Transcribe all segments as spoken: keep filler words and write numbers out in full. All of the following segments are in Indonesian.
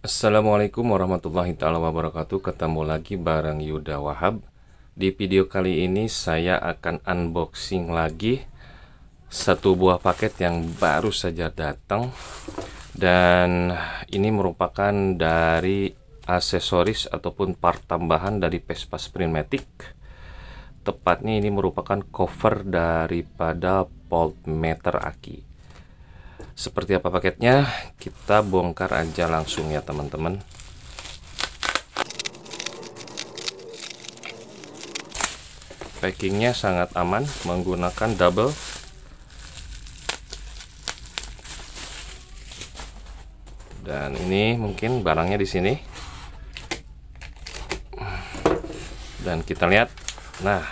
Assalamualaikum warahmatullahi taala wabarakatuh. Ketemu lagi bareng Yuda Wahab. Di video kali ini saya akan unboxing lagi satu buah paket yang baru saja datang. Dan ini merupakan dari aksesoris ataupun part tambahan dari Vespa Sprint Matic. Tepatnya ini merupakan cover daripada voltmeter aki. Seperti apa paketnya, kita bongkar aja langsung ya teman-teman. Packingnya sangat aman, menggunakan double. Dan ini mungkin barangnya di sini. Dan kita lihat, nah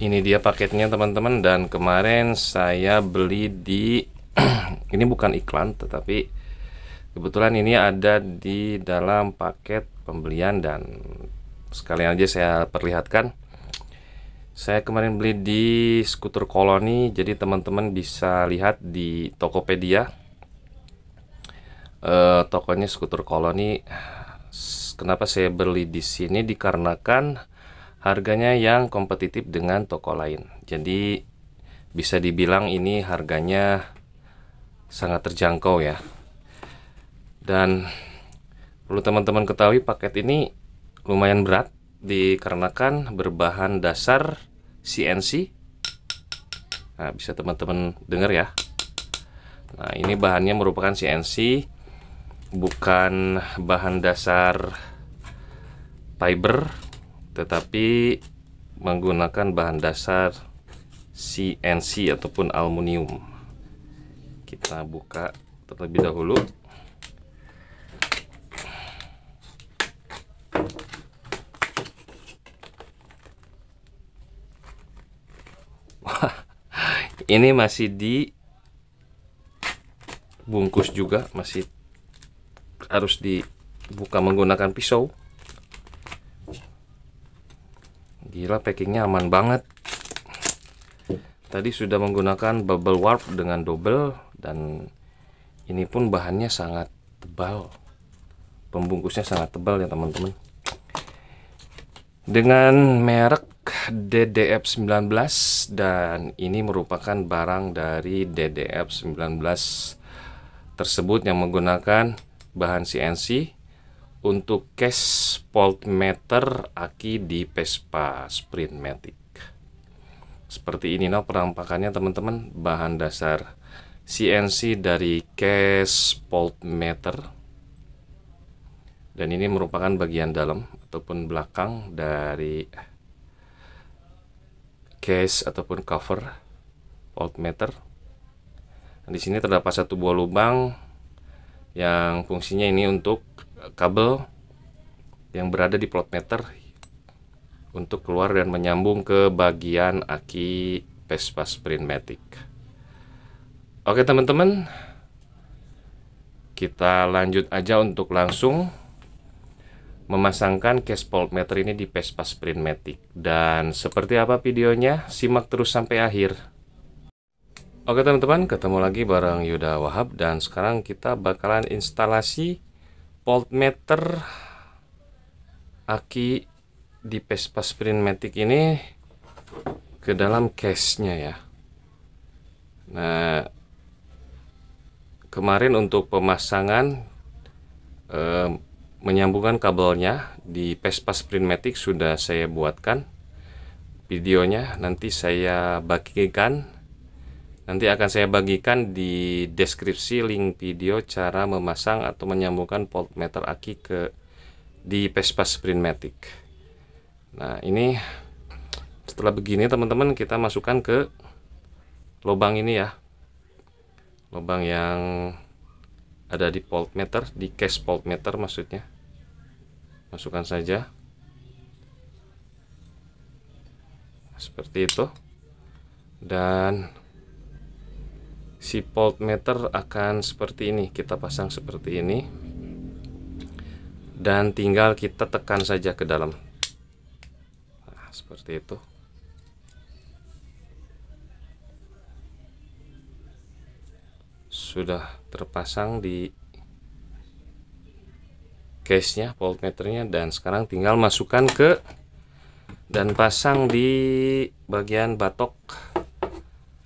ini dia paketnya teman-teman. Dan kemarin saya beli di ini bukan iklan, tetapi kebetulan ini ada di dalam paket pembelian. Dan sekalian aja saya perlihatkan, saya kemarin beli di Scooter Colony. Jadi teman-teman bisa lihat di Tokopedia, eh, tokonya Scooter Colony. Kenapa saya beli di sini? Dikarenakan harganya yang kompetitif dengan toko lain. Jadi bisa dibilang ini harganya sangat terjangkau ya. Dan perlu teman-teman ketahui, paket ini lumayan berat dikarenakan berbahan dasar C N C. Nah, bisa teman-teman dengar ya. Nah, ini bahannya merupakan C N C, bukan bahan dasar fiber, tetapi menggunakan bahan dasar C N C ataupun aluminium. Kita buka terlebih dahulu. Wah, ini masih dibungkus juga, masih harus dibuka menggunakan pisau. Gila, packingnya aman banget. Tadi sudah menggunakan bubble warp dengan double, dan ini pun bahannya sangat tebal, pembungkusnya sangat tebal ya teman-teman. Dengan merek D D F sembilan belas, dan ini merupakan barang dari D D F sembilan belas tersebut yang menggunakan bahan C N C untuk case voltmeter aki di Vespa Sprint Matic. Seperti ini nah penampakannya teman-teman, bahan dasar C N C dari case voltmeter. Dan ini merupakan bagian dalam ataupun belakang dari case ataupun cover voltmeter. Nah, di sini terdapat satu buah lubang yang fungsinya ini untuk kabel yang berada di voltmeter untuk keluar dan menyambung ke bagian aki Vespa Sprint Matic. Oke teman-teman, kita lanjut aja untuk langsung memasangkan case voltmeter ini di Vespa Sprint Matic. Dan seperti apa videonya, simak terus sampai akhir. Oke teman-teman, ketemu lagi bareng Yuda Wahab. Dan sekarang kita bakalan instalasi voltmeter aki di Vespa Sprint Matic ini ke dalam case-nya ya. Nah, kemarin untuk pemasangan eh, menyambungkan kabelnya di Vespa Sprint Matic sudah saya buatkan videonya. Nanti saya bagikan, nanti akan saya bagikan di deskripsi link video cara memasang atau menyambungkan voltmeter aki ke di Vespa Sprint Matic. Nah, ini setelah begini teman-teman, kita masukkan ke lubang ini ya. Lubang yang ada di voltmeter, di case voltmeter maksudnya. Masukkan saja. Seperti itu. Dan si voltmeter akan seperti ini, kita pasang seperti ini. dan tinggal kita tekan saja ke dalam. Nah, seperti itu. Sudah terpasang di case-nya, voltmeternya, dan sekarang tinggal masukkan ke dan pasang di bagian batok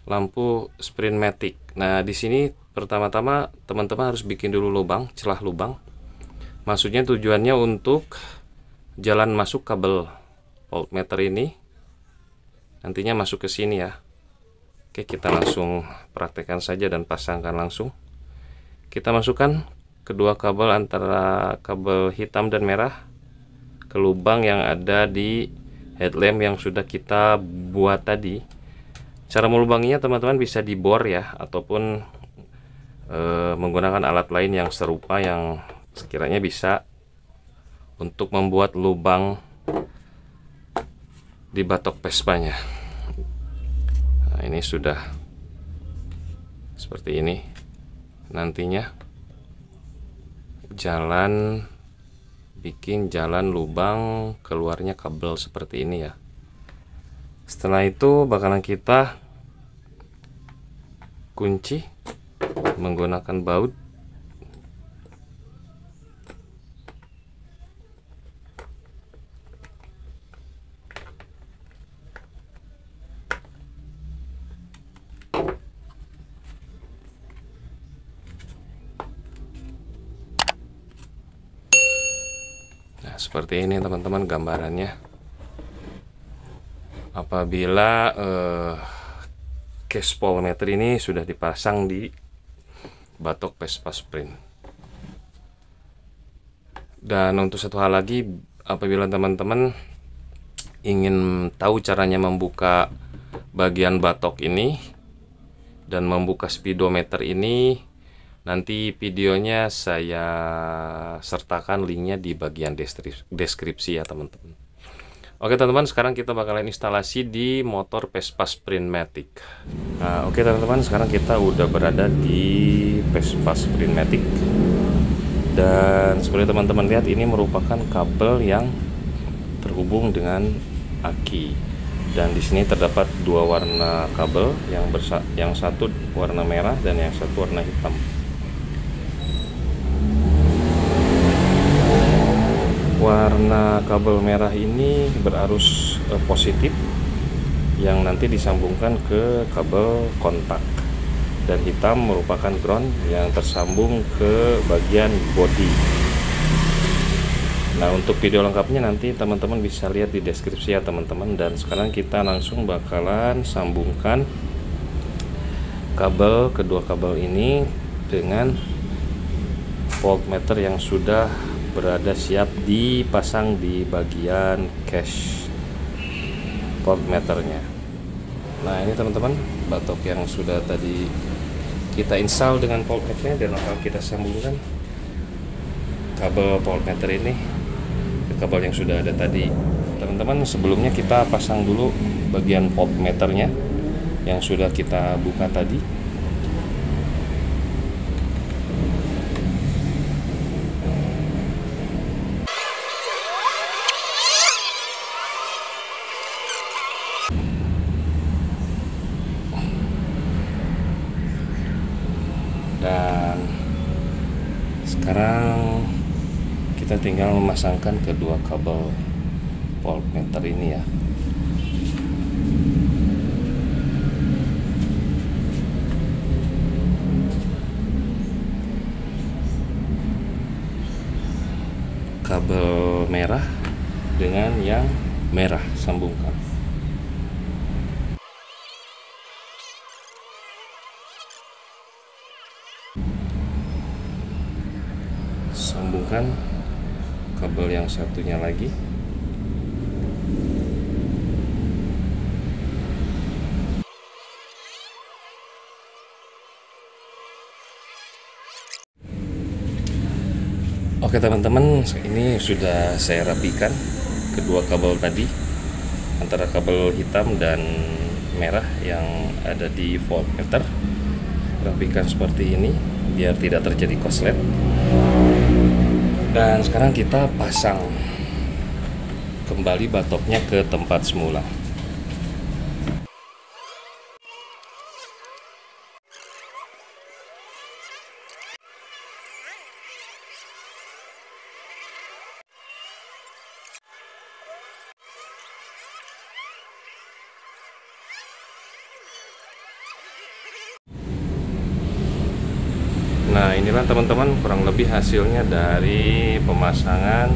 lampu Sprint Matic. Nah, di sini pertama-tama teman-teman harus bikin dulu lubang, celah lubang. Maksudnya tujuannya untuk jalan masuk kabel voltmeter ini nantinya masuk ke sini ya. Oke, kita langsung praktekkan saja dan pasangkan langsung. Kita masukkan kedua kabel antara kabel hitam dan merah ke lubang yang ada di headlamp yang sudah kita buat tadi. Cara melubanginya teman-teman bisa dibor ya, ataupun e, menggunakan alat lain yang serupa yang sekiranya bisa untuk membuat lubang di batok Vespanya. Nah, ini sudah seperti ini. Nantinya jalan, bikin jalan lubang keluarnya kabel seperti ini ya. Setelah itu bakalan kita kunci menggunakan baut. Seperti ini teman-teman gambarannya. Apabila eh, case voltmeter ini sudah dipasang di batok Vespa Sprint. Dan untuk satu hal lagi, apabila teman-teman ingin tahu caranya membuka bagian batok ini dan membuka speedometer ini, nanti videonya saya sertakan linknya di bagian deskripsi ya teman-teman. Oke teman-teman, sekarang kita bakalan instalasi di motor Vespa Sprint Matic. Nah, oke teman-teman, sekarang kita udah berada di Vespa Sprint Matic. Dan seperti teman-teman lihat, ini merupakan kabel yang terhubung dengan aki. Dan di sini terdapat dua warna kabel, yang bersa yang satu warna merah dan yang satu warna hitam. Warna kabel merah ini berarus eh, positif yang nanti disambungkan ke kabel kontak, dan hitam merupakan ground yang tersambung ke bagian body. Nah, untuk video lengkapnya nanti teman-teman bisa lihat di deskripsi ya teman-teman. Dan sekarang kita langsung bakalan sambungkan kabel, kedua kabel ini dengan voltmeter yang sudah berada siap dipasang di bagian case voltmeternya. Nah, ini teman-teman batok yang sudah tadi kita install dengan voltmeternya, dan akan kita sambungkan kabel voltmeter ini ke kabel yang sudah ada tadi. Teman-teman, sebelumnya kita pasang dulu bagian voltmeternya yang sudah kita buka tadi. Dan sekarang kita tinggal memasangkan kedua kabel voltmeter ini ya. Kabel merah dengan yang merah sambungkan. Sambungkan kabel yang satunya lagi. Oke teman-teman, ini sudah saya rapikan kedua kabel tadi, antara kabel hitam dan merah yang ada di voltmeter. Rapikan seperti ini biar tidak terjadi korslet. Dan sekarang kita pasang kembali batopnya ke tempat semula. Nah, inilah teman-teman kurang lebih hasilnya dari pemasangan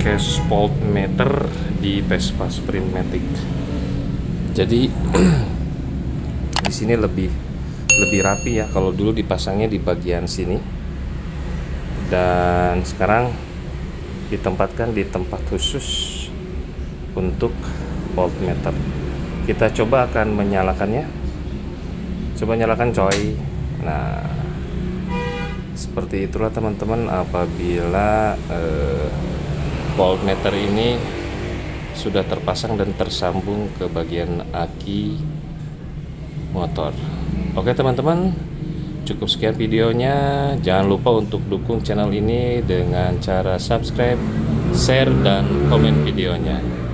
case voltmeter di Vespa Sprint Matic. Jadi di sini lebih lebih rapi ya, kalau dulu dipasangnya di bagian sini. Dan sekarang ditempatkan di tempat khusus untuk voltmeter. Kita coba akan menyalakannya. Coba nyalakan, coy. Nah, seperti itulah teman-teman apabila eh, voltmeter ini sudah terpasang dan tersambung ke bagian aki motor. Oke teman-teman, cukup sekian videonya. Jangan lupa untuk dukung channel ini dengan cara subscribe, share, dan komen videonya.